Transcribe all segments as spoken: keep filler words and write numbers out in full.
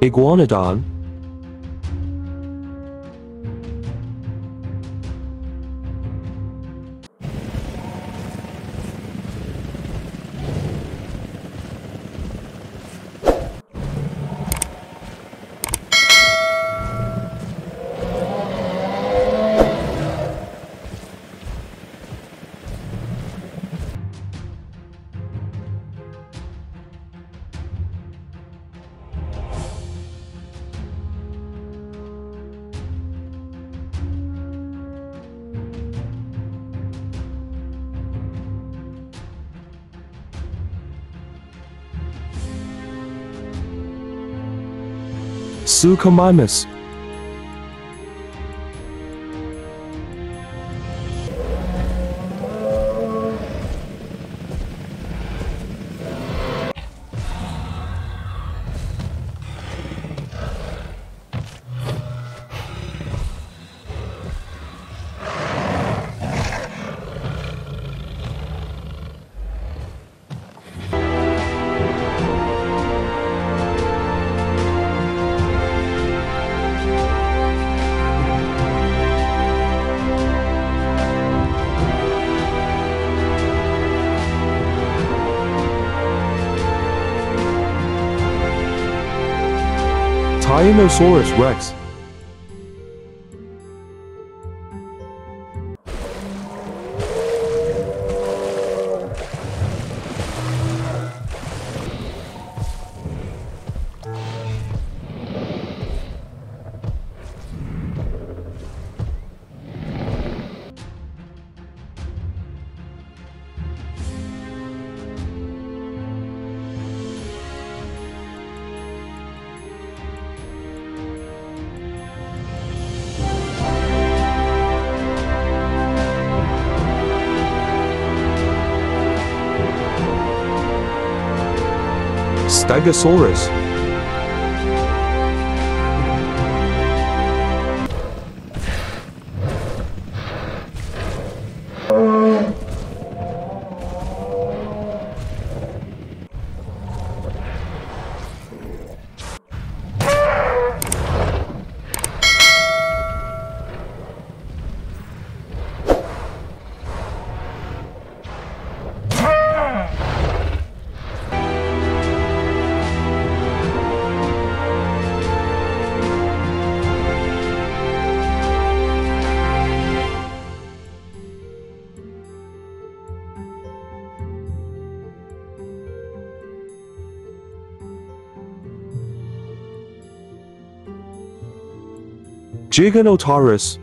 Iguanodon. Suchomimus. Tyrannosaurus Rex. Stegosaurus. Jagernautus.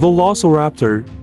Velociraptor.